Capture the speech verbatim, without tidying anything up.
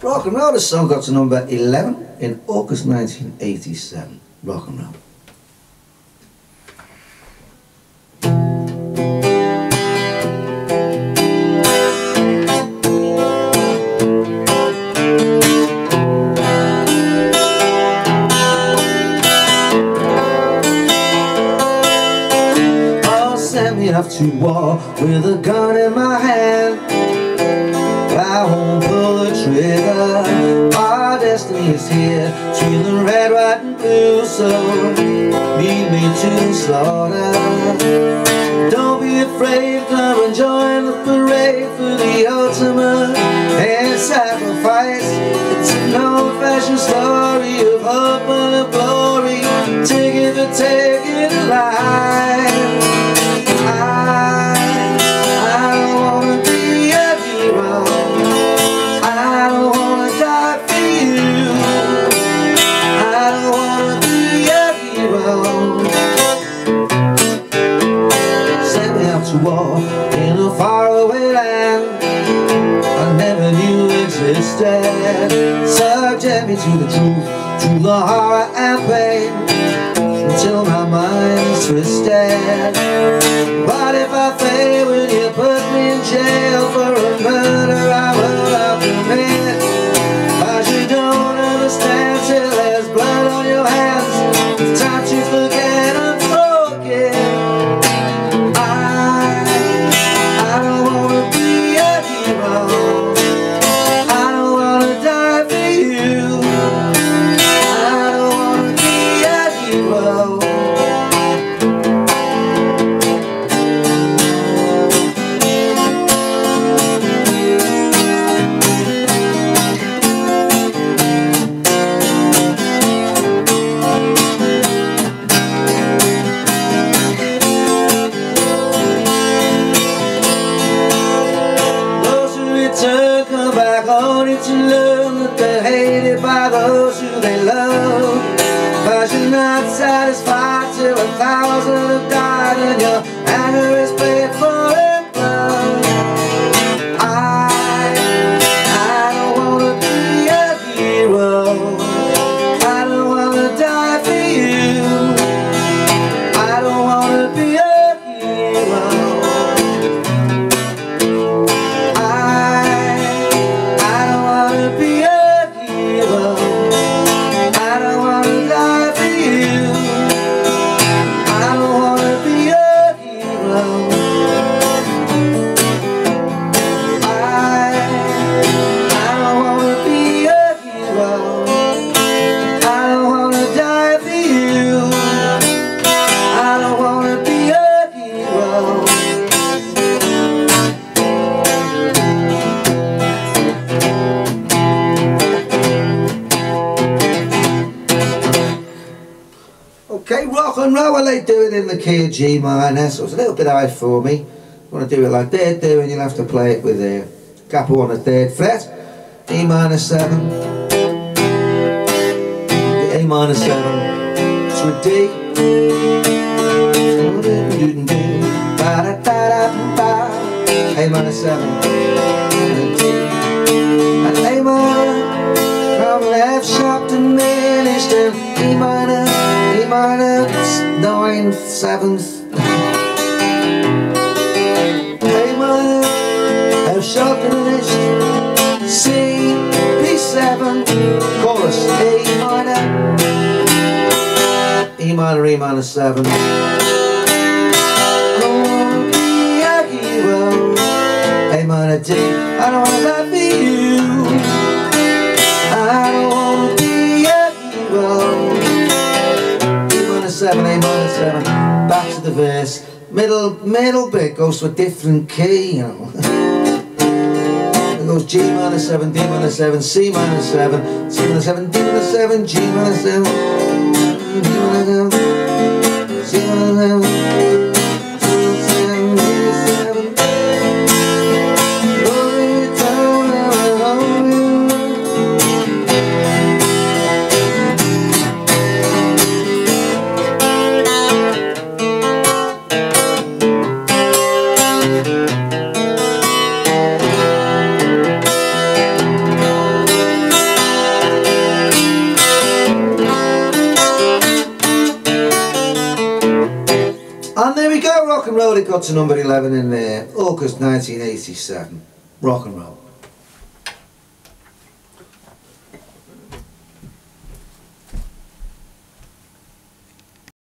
Rock and roll, the song got to number eleven in August nineteen eighty-seven. Rock and roll. Off to war with a gun in my hand, I won't pull the trigger. Our destiny is here, between the red, white, and blue. So lead me to the slaughter. Don't be afraid, come and join the parade for the ultimate and sacrifice. It's an old-fashioned story of hope and of glory. Take it for taking a life. In a faraway land I never knew existed. Subject me to the truth, to the horror and pain, until my mind's twisted. But if I fail, will you put me in jail for a murder I will not commit? But you don't understand till there's blood on your hands. It's time to forget and forget. To learn that they're hated by those who they love, but you're not satisfied till a thousand have died and your anger is paid for in blood. I, I don't want to be a hero. I don't want to die for you. I don't want to be a hero. Okay, rock and roll, well, they do it in the key of G minor, so it's a little bit high for me. If you want to do it like they're doing, you'll have to play it with a capo on the third fret, E minor seven, A minor seven, to a D, A minor seven, and A minor, from F sharp diminished to E minor. Minor, ninth, seventh, A minor, F sharp diminished, C, B seven, chorus, A minor, E minor, E minor seven. I don't wanna be a hero, A minor D, I don't wanna die for you, I don't wanna be a hero. Seven, A minor seven, back to the verse. Middle, middle bit goes to a different key, you know. It goes G minor seven, D minor seven, C minor seven, C minor seven, D minor seven, G minor seven, D minor seven, C minor seven, C minor seven. And there we go, rock and roll. It got to number eleven in there, August nineteen eighty-seven. Rock and roll.